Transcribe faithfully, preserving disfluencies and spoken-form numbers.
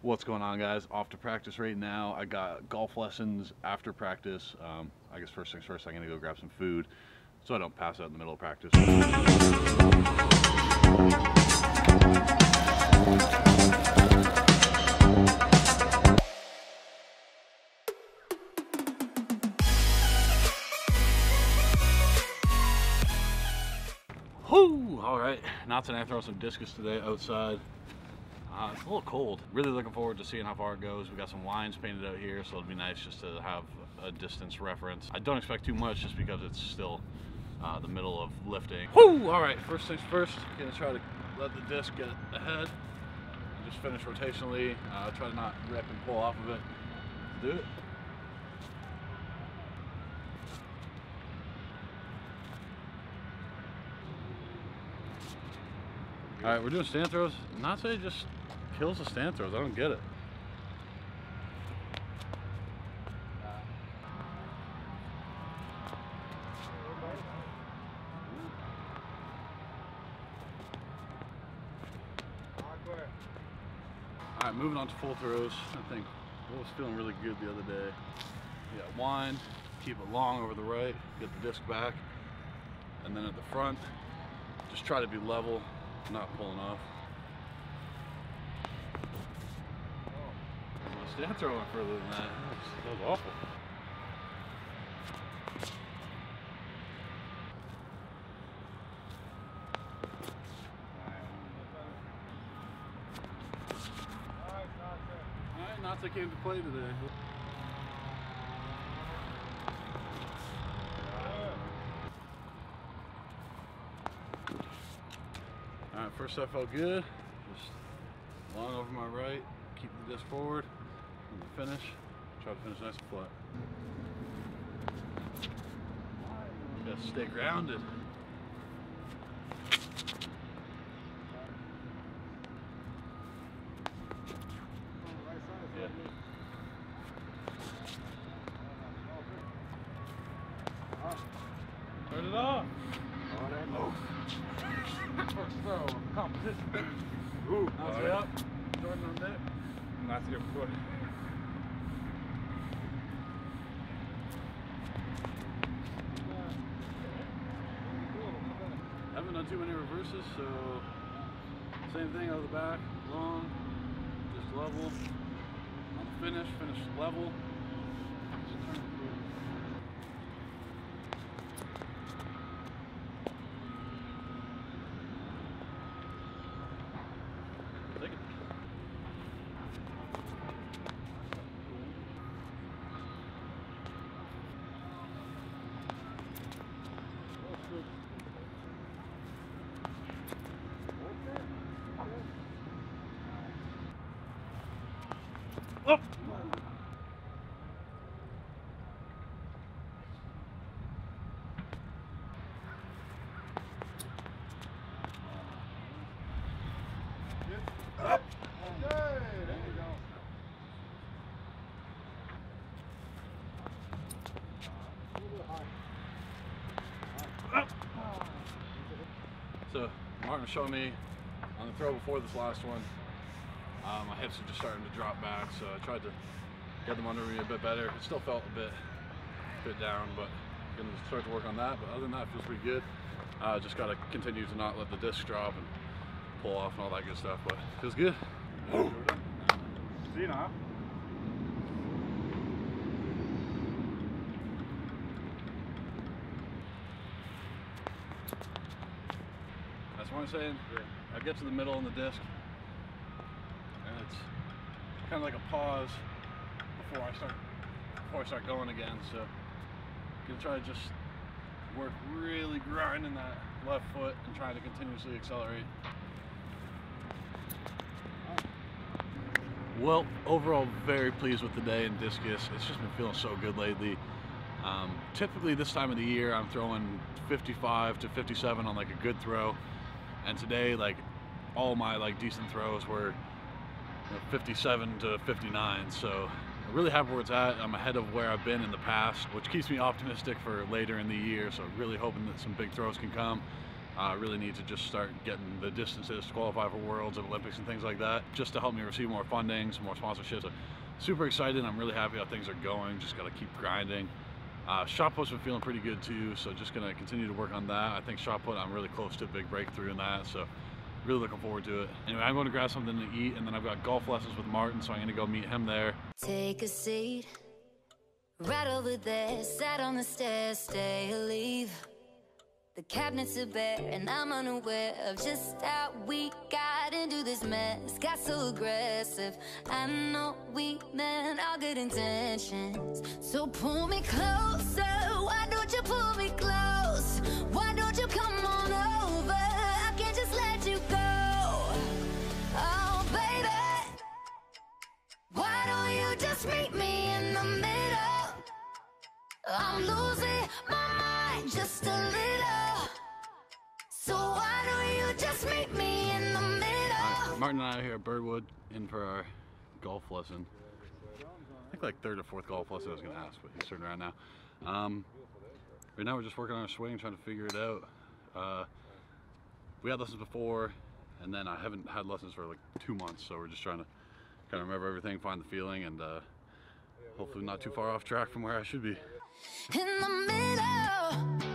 What's going on, guys? Off to practice right now. I got golf lessons after practice. Um, I guess first things first, I'm gonna go grab some food so I don't pass out in the middle of practice. Alright, Natsa and I throw some discus today outside. Uh, it's a little cold. Really looking forward to seeing how far it goes. We got some lines painted out here, so it'll be nice just to have a distance reference. I don't expect too much just because it's still uh, the middle of lifting. Woo! Alright, first things first, gonna try to let the disc get ahead. Just finish rotationally. Uh, try to not rip and pull off of it. Do it. All right, we're doing stand throws. Natsa just kills the stand throws. I don't get it. All right, moving on to full throws. I think I was feeling really good the other day. You got wind, keep it long over the right, get the disc back, and then at the front, just try to be level. Not pulling off. Oh. My stand throw went further than that. That was awful. Alright, Natsa came to play today. First I felt good, just long over my right, keep the disc forward, and the finish, try to finish nice and flat. Just stay grounded. Yeah. Turn it off. Oh. First throw, competition. Ooh, nice right. Up. Jordan on deck. Nice to your foot. I haven't done too many reverses, so same thing out of the back, long, just level. On the finish, finish level. Oh. Up. There you go. Up. So Martin showed me on the throw before this last one. Uh, my hips are just starting to drop back, so I tried to get them under me a bit better. It still felt a bit, a bit down, but I'm gonna start to work on that. But other than that, it feels pretty good. Uh, just gotta continue to not let the disc drop and pull off and all that good stuff. But it feels good. See you now. That's what I'm saying. Yeah. I get to the middle on the disc. It's kind of like a pause before I start before I start going again. So I'm gonna try to just work really grinding that left foot and trying to continuously accelerate. Well, overall, very pleased with the day in discus. It's just been feeling so good lately. Um, typically this time of the year, I'm throwing fifty-five to fifty-seven on like a good throw, and today like all my like decent throws were fifty-seven to fifty-nine, so I'm really happy where it's at. I'm ahead of where I've been in the past, which keeps me optimistic for later in the year. So really hoping that some big throws can come. I uh, really need to just start getting the distances to qualify for Worlds and Olympics and things like that, just to help me receive more funding, some more sponsorships. So super excited. I'm really happy how things are going. Just got to keep grinding. Uh, shot put's been feeling pretty good too, so just going to continue to work on that. I think shot put, I'm really close to a big breakthrough in that, so really looking forward to it. Anyway, I'm going to grab something to eat, and then I've got golf lessons with Martin, so I'm going to go meet him there. Take a seat, right over there, sat on the stairs, stay or leave. The cabinets are bare and I'm unaware of just how we got into this mess. Got so aggressive, I know we meant all good intentions. So pull me closer, why don't you pull me close? Why don't you come on over? I can't just let you go. Oh baby, why don't you just meet me in the middle? I'm losing my mind just a little. So why don't you just meet me in the middle? Right, Martin and I are here at Birdwood in for our golf lesson. I think like third or fourth golf lesson I was going to ask, but he's starting around now. Um, right now we're just working on our swing, trying to figure it out. Uh, we had lessons before, and then I haven't had lessons for like two months, so we're just trying to kind of remember everything, find the feeling, and uh, hopefully not too far off track from where I should be. In the middle.